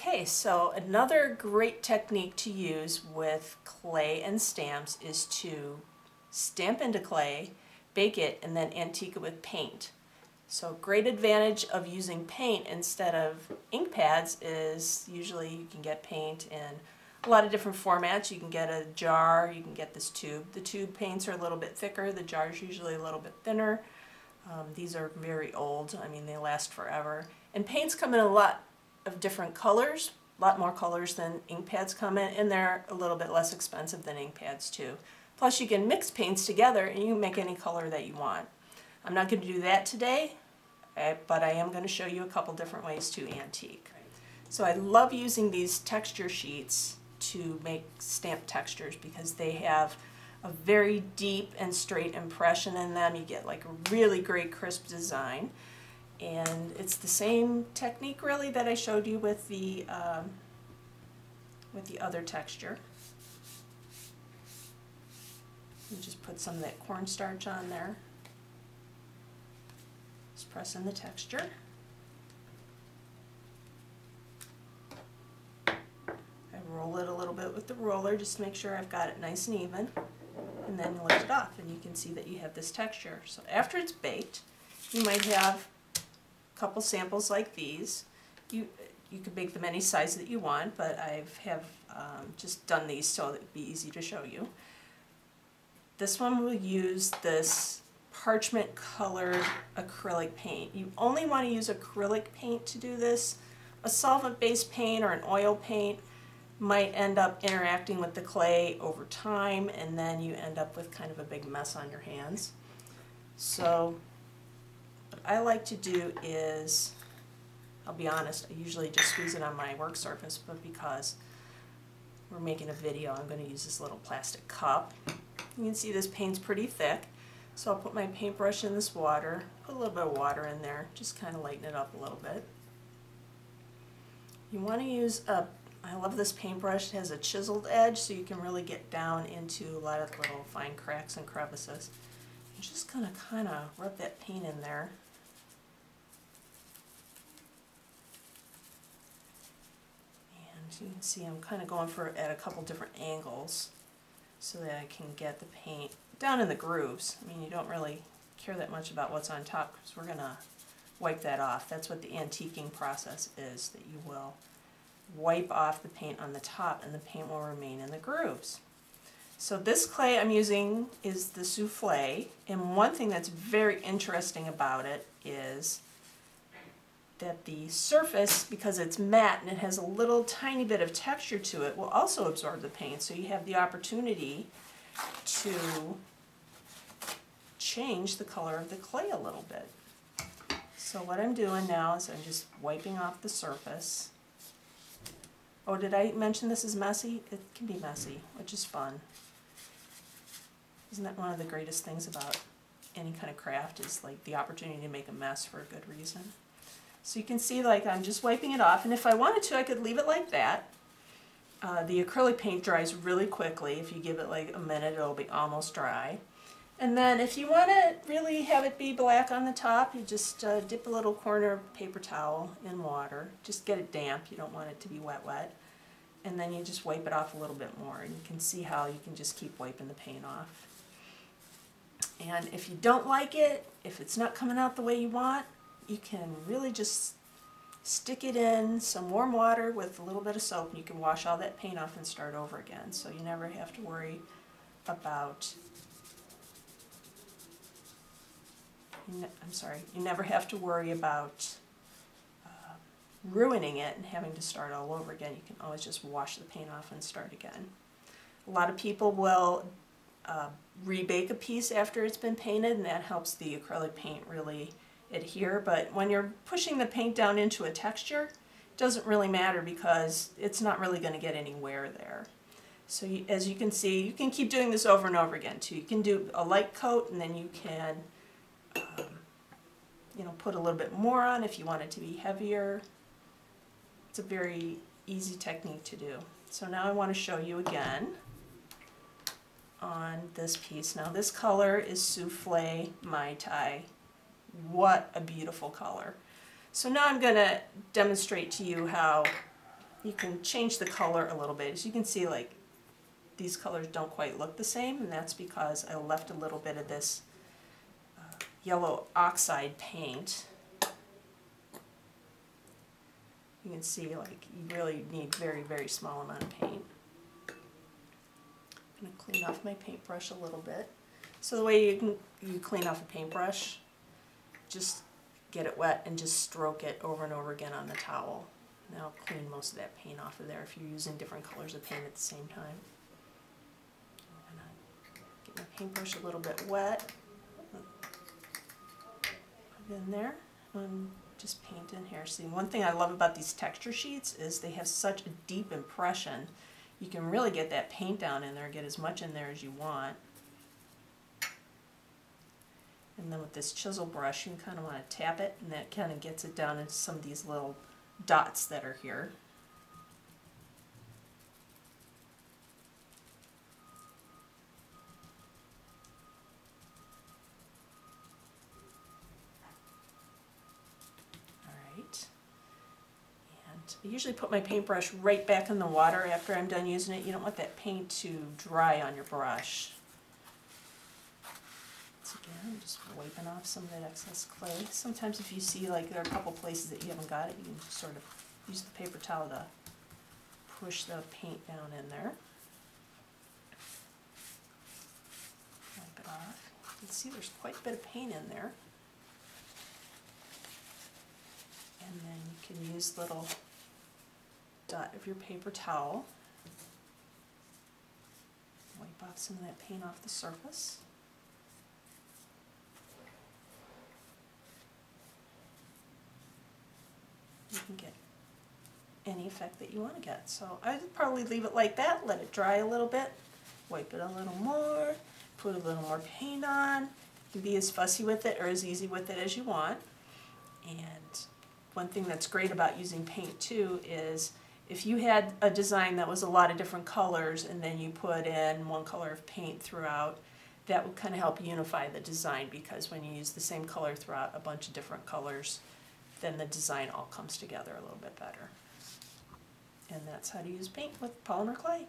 Okay, so another great technique to use with clay and stamps is to stamp into clay, bake it, and then antique it with paint. So great advantage of using paint instead of ink pads is usually you can get paint in a lot of different formats. You can get a jar, you can get this tube. The tube paints are a little bit thicker, the jar is usually a little bit thinner. These are very old, I mean they last forever. And paints come in a lot of different colors, a lot more colors than ink pads come in, and they're a little bit less expensive than ink pads too. Plus you can mix paints together and you can make any color that you want. I'm not going to do that today, but I am going to show you a couple different ways to antique. So I love using these texture sheets to make stamp textures because they have a very deep and straight impression in them. You get like a really great crisp design. And it's the same technique really that I showed you with the other texture. You just put some of that cornstarch on there. Just press in the texture. I roll it a little bit with the roller just to make sure I've got it nice and even. And then you lift it off and you can see that you have this texture. So after it's baked, you might have couple samples like these. You could make them any size that you want, but I have just done these so it'd be easy to show you. This one will use this parchment colored acrylic paint. You only want to use acrylic paint to do this. A solvent-based paint or an oil paint might end up interacting with the clay over time, and then you end up with kind of a big mess on your hands. So what I like to do is, I'll be honest, I usually just squeeze it on my work surface, but because we're making a video, I'm going to use this little plastic cup. You can see this paint's pretty thick, so I'll put my paintbrush in this water, put a little bit of water in there, just kind of lighten it up a little bit. You want to use I love this paintbrush, it has a chiseled edge, so you can really get down into a lot of little fine cracks and crevices. I'm just going to kind of rub that paint in there. And you can see I'm kind of going for it at a couple different angles so that I can get the paint down in the grooves. I mean, you don't really care that much about what's on top because we're going to wipe that off. That's what the antiquing process is, that you will wipe off the paint on the top and the paint will remain in the grooves. So this clay I'm using is the Soufflé, and one thing that's very interesting about it is that the surface, because it's matte and it has a little tiny bit of texture to it, will also absorb the paint. So you have the opportunity to change the color of the clay a little bit. So what I'm doing now is I'm just wiping off the surface. Oh, did I mention this is messy? It can be messy, which is fun. Isn't that one of the greatest things about any kind of craft is like the opportunity to make a mess for a good reason. So you can see like I'm just wiping it off, and if I wanted to I could leave it like that. The acrylic paint dries really quickly. If you give it like a minute it'll be almost dry. And then if you want to really have it be black on the top, you just dip a little corner of paper towel in water. Just get it damp, you don't want it to be wet. And then you just wipe it off a little bit more, and you can see how you can just keep wiping the paint off. And if you don't like it, if it's not coming out the way you want, you can really just stick it in some warm water with a little bit of soap and you can wash all that paint off and start over again. So you never have to worry about, you never have to worry about ruining it and having to start all over again. You can always just wash the paint off and start again. A lot of people will rebake a piece after it's been painted, and that helps the acrylic paint really adhere, but when you're pushing the paint down into a texture, it doesn't really matter because it's not really going to get any wear there. So you, as you can see, you can keep doing this over and over again too. You can do a light coat and then you can put a little bit more on if you want it to be heavier. It's a very easy technique to do. So now I want to show you again on this piece. Now this color is Soufflé Mai Tai. What a beautiful color. So now I'm going to demonstrate to you how you can change the color a little bit. As you can see, like, these colors don't quite look the same, and that's because I left a little bit of this yellow oxide paint. You can see, like, you really need very, very small amount of paint. I'm going to clean off my paintbrush a little bit. So the way you clean off a paintbrush, just get it wet and just stroke it over and over again on the towel. And that'll clean most of that paint off of there if you're using different colors of paint at the same time. I'm going to get my paintbrush a little bit wet. Put it in there. And just paint in here. See, one thing I love about these texture sheets is they have such a deep impression. You can really get that paint down in there, get as much in there as you want. And then with this chisel brush, you kind of want to tap it, and that kind of gets it down into some of these little dots that are here. I usually put my paintbrush right back in the water after I'm done using it. You don't want that paint to dry on your brush. Once again, I'm just wiping off some of that excess clay. Sometimes if you see, like, there are a couple places that you haven't got it, you can just sort of use the paper towel to push the paint down in there. Wipe it off. You can see there's quite a bit of paint in there. And then you can use little dot of your paper towel. Wipe off some of that paint off the surface. You can get any effect that you want to get. So I'd probably leave it like that, let it dry a little bit, wipe it a little more, put a little more paint on. You can be as fussy with it or as easy with it as you want. And one thing that's great about using paint too is if you had a design that was a lot of different colors and then you put in one color of paint throughout, that would kind of help unify the design, because when you use the same color throughout a bunch of different colors, then the design all comes together a little bit better. And that's how to use paint with polymer clay.